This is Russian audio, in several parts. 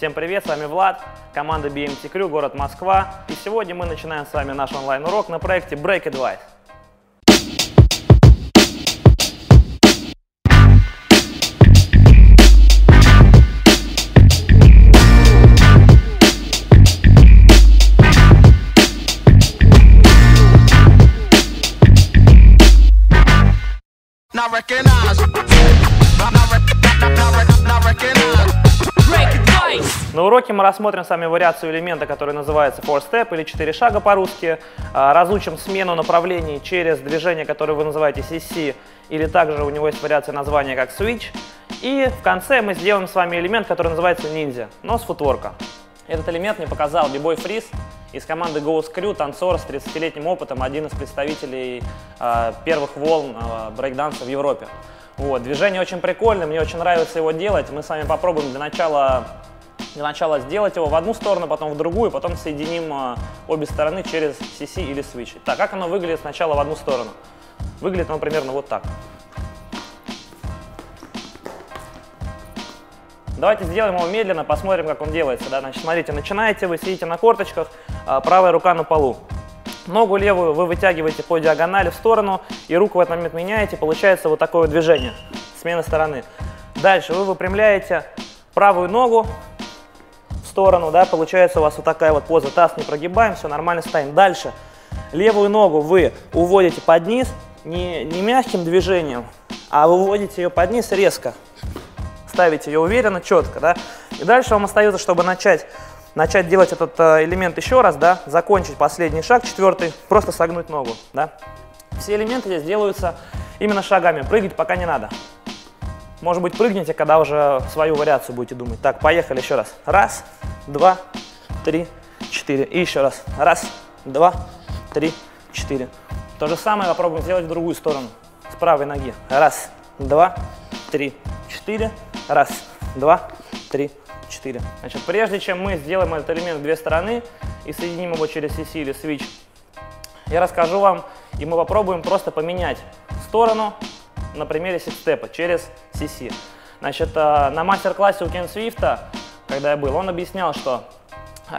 Всем привет, с вами Влад, команда BMT Crew, город Москва. И сегодня мы начинаем с вами наш онлайн-урок на проекте Break Advice. На уроке мы рассмотрим с вами вариацию элемента, который называется 4-step или 4 шага по-русски. Разучим смену направлений через движение, которое вы называете CC, или также у него есть вариация названия как switch. И в конце мы сделаем с вами элемент, который называется ниндзя, но с футворка. Этот элемент мне показал b-boy Фриз из команды Go Screw, танцор с 30-летним опытом, один из представителей первых волн брейкданса в Европе. Вот. Движение очень прикольное, мне очень нравится его делать. Мы с вами попробуем для начала сделать его в одну сторону, потом в другую, потом соединим обе стороны через CC или switch. Так, как оно выглядит сначала в одну сторону? Выглядит оно примерно вот так. Давайте сделаем его медленно, посмотрим, как он делается. Да? Значит, смотрите, начинаете, вы сидите на корточках, правая рука на полу. Ногу левую вы вытягиваете по диагонали в сторону, и руку в этот момент меняете, получается вот такое вот движение, смена стороны. Дальше вы выпрямляете правую ногу в сторону, да, получается у вас вот такая вот поза, таз не прогибаем, все нормально стоим. Дальше левую ногу вы уводите под низ, не мягким движением, а вы уводите ее под низ резко. Ставите ее уверенно, четко, да. И дальше вам остается, чтобы начать делать этот элемент еще раз, да, закончить последний шаг, четвертый, просто согнуть ногу, да. Все элементы здесь делаются именно шагами, прыгать пока не надо. Может быть, прыгните, когда уже свою вариацию будете думать. Так, поехали еще раз. Раз, два, три, четыре. И еще раз. Раз, два, три, четыре. То же самое попробуем сделать в другую сторону, с правой ноги. Раз, два, три, четыре. Раз, два, три, четыре. Значит, прежде чем мы сделаем этот элемент в две стороны и соединим его через CC или switch, я расскажу вам, и мы попробуем просто поменять сторону на примере сикстепа через CC. Значит, на мастер-классе у Кен Свифта, когда я был, он объяснял, что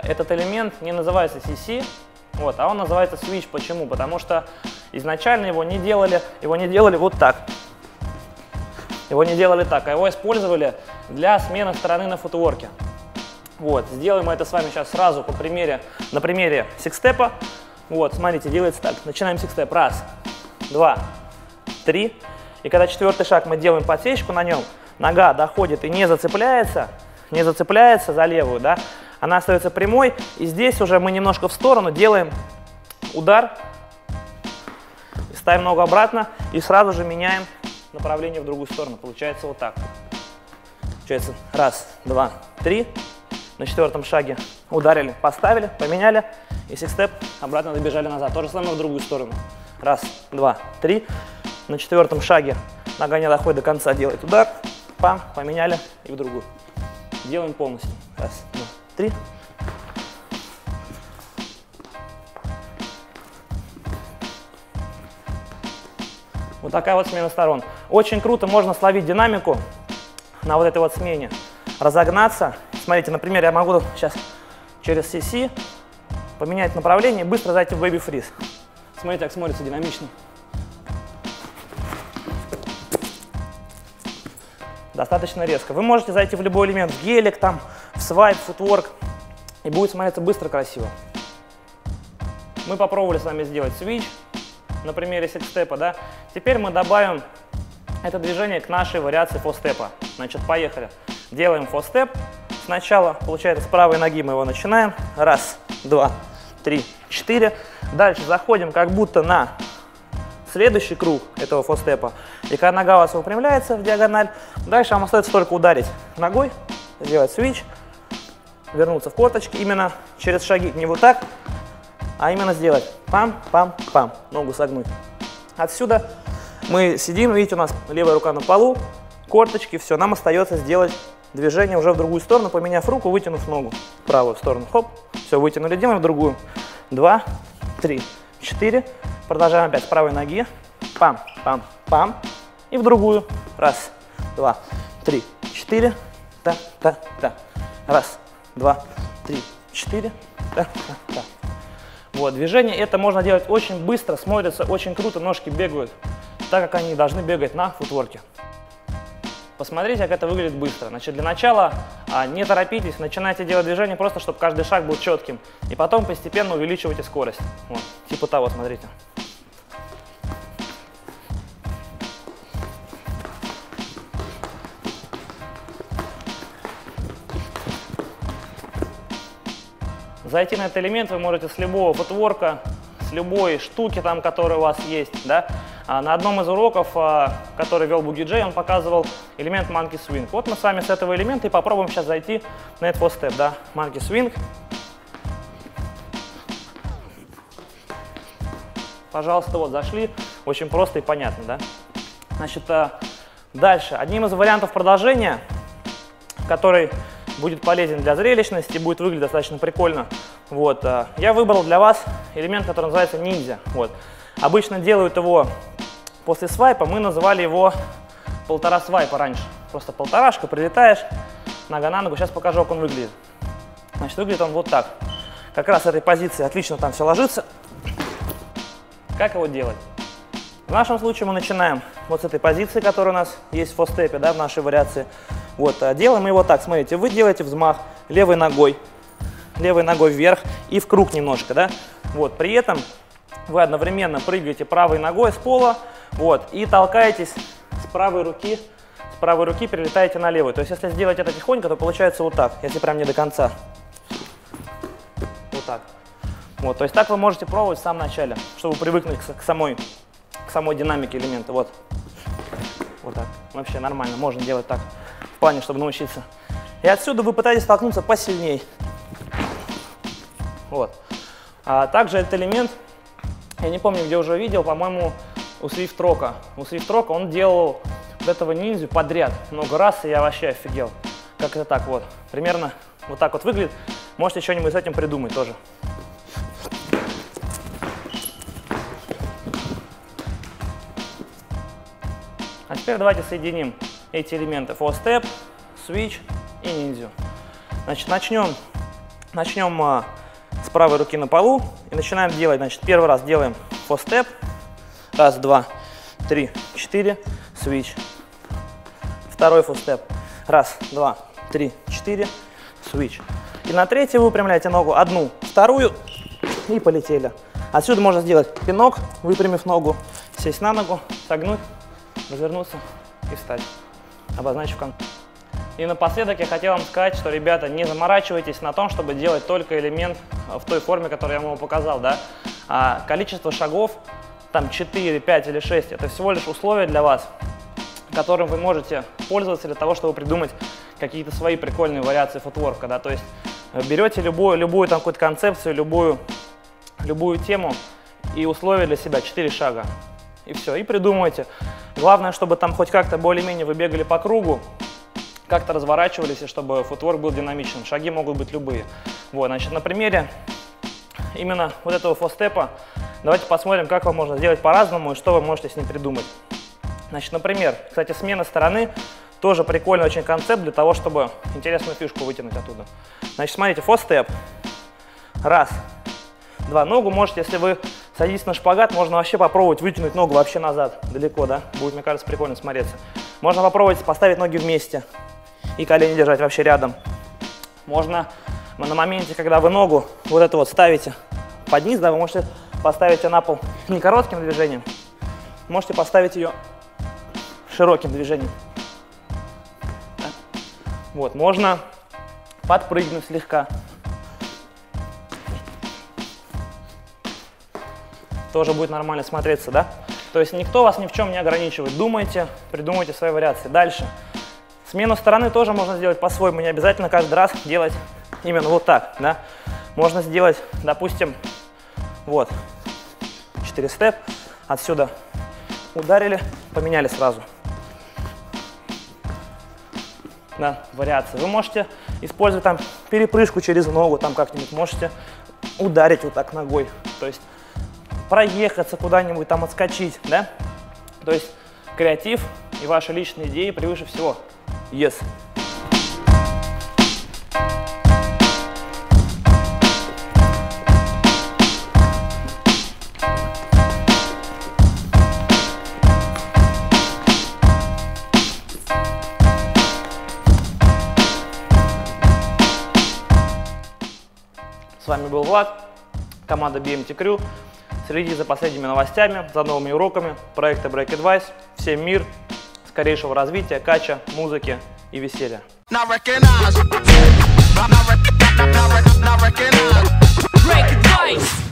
этот элемент не называется CC, вот, а он называется switch. Почему? Потому что изначально его не делали вот так. Его не делали так, а его использовали для смены стороны на футворке. Вот, сделаем мы это с вами сейчас сразу на примере сикстепа. Вот, смотрите, делается так. Начинаем сикстеп. Раз, два, три. И когда четвертый шаг мы делаем подсечку на нем, нога доходит и не зацепляется за левую, да, она остается прямой. И здесь уже мы немножко в сторону делаем удар, ставим ногу обратно и сразу же меняем направление в другую сторону. Получается вот так. Получается раз, два, три. На четвертом шаге ударили, поставили, поменяли. И сикстеп, обратно добежали назад. То же самое в другую сторону. Раз, два, три. На четвертом шаге нога не доходит до конца, делает удар. Пам, поменяли и в другую. Делаем полностью. Раз, два, три. Вот такая вот смена сторон. Очень круто можно словить динамику на вот этой вот смене. Разогнаться. Смотрите, например, я могу сейчас через CC поменять направление и быстро зайти в b-boy фриз. Смотрите, как смотрится динамично. Достаточно резко. Вы можете зайти в любой элемент, в гелик, там, в свайп, футворк, и будет смотреться быстро, красиво. Мы попробовали с вами сделать switch на примере сикстепа, да. Теперь мы добавим это движение к нашей вариации форстепа. Значит, поехали. Делаем форстеп. Сначала, получается, с правой ноги мы его начинаем. Раз, два, три, четыре. Дальше заходим как будто на следующий круг этого форстепа. И когда нога у вас выпрямляется в диагональ, дальше вам остается только ударить ногой, сделать свич, вернуться в корточки именно через шаги. Не вот так, а именно сделать пам-пам-пам, ногу согнуть. Отсюда мы сидим, видите, у нас левая рука на полу, корточки, все, нам остается сделать движение уже в другую сторону, поменяв руку, вытянув ногу в правую сторону. Хоп, все, вытянули, делаем в другую. Два, три, четыре. Продолжаем опять с правой ноги. Пам-пам-пам. И в другую. Раз, два, три, четыре. Та-та-та. Раз, два, три, четыре. Вот, движение это можно делать очень быстро, смотрится очень круто, ножки бегают, так как они должны бегать на футворке. Посмотрите, как это выглядит быстро. Значит, для начала не торопитесь, начинайте делать движение просто, чтобы каждый шаг был четким. И потом постепенно увеличивайте скорость. Вот, типа того, смотрите. Зайти на этот элемент вы можете с любого футворка, с любой штуки, там, которая у вас есть, да? На одном из уроков, который вел Буги Джей, он показывал элемент Monkey Swing. Вот мы с вами с этого элемента и попробуем сейчас зайти на этот форстеп, да? Monkey Swing. Пожалуйста, вот зашли. Очень просто и понятно, да? Значит, дальше. Одним из вариантов продолжения, который будет полезен для зрелищности, будет выглядеть достаточно прикольно. Вот, я выбрал для вас элемент, который называется ниндзя. Вот. Обычно делают его после свайпа, мы называли его 1,5 свайпа раньше. Просто 1,5-шка, прилетаешь, нога на ногу. Сейчас покажу, как он выглядит. Значит, выглядит он вот так. Как раз с этой позиции отлично там все ложится. Как его делать? В нашем случае мы начинаем вот с этой позиции, которая у нас есть в форстепе, да, в нашей вариации. Вот, делаем его так, смотрите, вы делаете взмах левой ногой вверх и в круг немножко, да. Вот, при этом вы одновременно прыгаете правой ногой с пола, вот, и толкаетесь с правой руки перелетаете на левую. То есть, если сделать это тихонько, то получается вот так, если прям не до конца. Вот так. Вот, то есть, так вы можете пробовать в самом начале, чтобы привыкнуть к самой динамике элемента. Вот. Вот так. Вообще нормально, можно делать так, в плане, чтобы научиться. И отсюда вы пытаетесь столкнуться посильнее. Вот. А также этот элемент, я не помню, где уже видел, по-моему, у Свифт-рока. У Свифт-рока он делал вот этого ниндзю подряд много раз, и я вообще офигел. Как это так вот. Примерно вот так вот выглядит. Можете что-нибудь с этим придумать тоже. А теперь давайте соединим эти элементы. Форстеп, свич и ниндзю. Значит, начнем с правой руки на полу и начинаем делать. Значит, первый раз делаем форстеп. Раз, два, три, четыре. Свич. Второй форстеп. Раз, два, три, четыре. Свич. И на третий вы выпрямляете ногу одну, вторую и полетели. Отсюда можно сделать пинок, выпрямив ногу, сесть на ногу, согнуть, развернуться и встать. Обозначив контакт. И напоследок я хотел вам сказать, что, ребята, не заморачивайтесь на том, чтобы делать только элемент в той форме, которую я вам показал, да? А количество шагов, там 4, 5 или 6, это всего лишь условия для вас, которым вы можете пользоваться для того, чтобы придумать какие-то свои прикольные вариации футворка, да? То есть берете любую там какую-то концепцию, любую тему и условия для себя, 4 шага, и все, и придумывайте. Главное, чтобы там хоть как-то более-менее вы бегали по кругу, как-то разворачивались, и чтобы футворк был динамичен. Шаги могут быть любые. Вот, значит, на примере именно вот этого форстепа давайте посмотрим, как вам можно сделать по-разному и что вы можете с ним придумать. Значит, например, кстати, смена стороны тоже прикольный очень концепт для того, чтобы интересную фишку вытянуть оттуда. Значит, смотрите, форстеп. Раз, два. Ногу можете, если вы садитесь на шпагат, можно вообще попробовать вытянуть ногу вообще назад. Далеко, да? Будет, мне кажется, прикольно смотреться. Можно попробовать поставить ноги вместе и колени держать вообще рядом. Можно на моменте, когда вы ногу вот эту вот ставите под низ, да, вы можете поставить ее на пол не коротким движением, можете поставить ее широким движением. Да? Вот, можно подпрыгнуть слегка. Тоже будет нормально смотреться, да? То есть никто вас ни в чем не ограничивает. Думайте, придумайте свои вариации. Дальше. Смену стороны тоже можно сделать по-своему, не обязательно каждый раз делать именно вот так, да? Можно сделать, допустим, вот, 4 степ, отсюда ударили, поменяли сразу. Да, вариации. Вы можете использовать там перепрыжку через ногу, там как-нибудь можете ударить вот так ногой, то есть проехаться куда-нибудь, там отскочить, да? То есть креатив и ваши личные идеи превыше всего. Yes. С вами был Влад, команда BMT Crew. Следите за последними новостями, за новыми уроками проекта Break Advice. Всем мир, скорейшего развития, кача, музыки и веселья. Break Advice.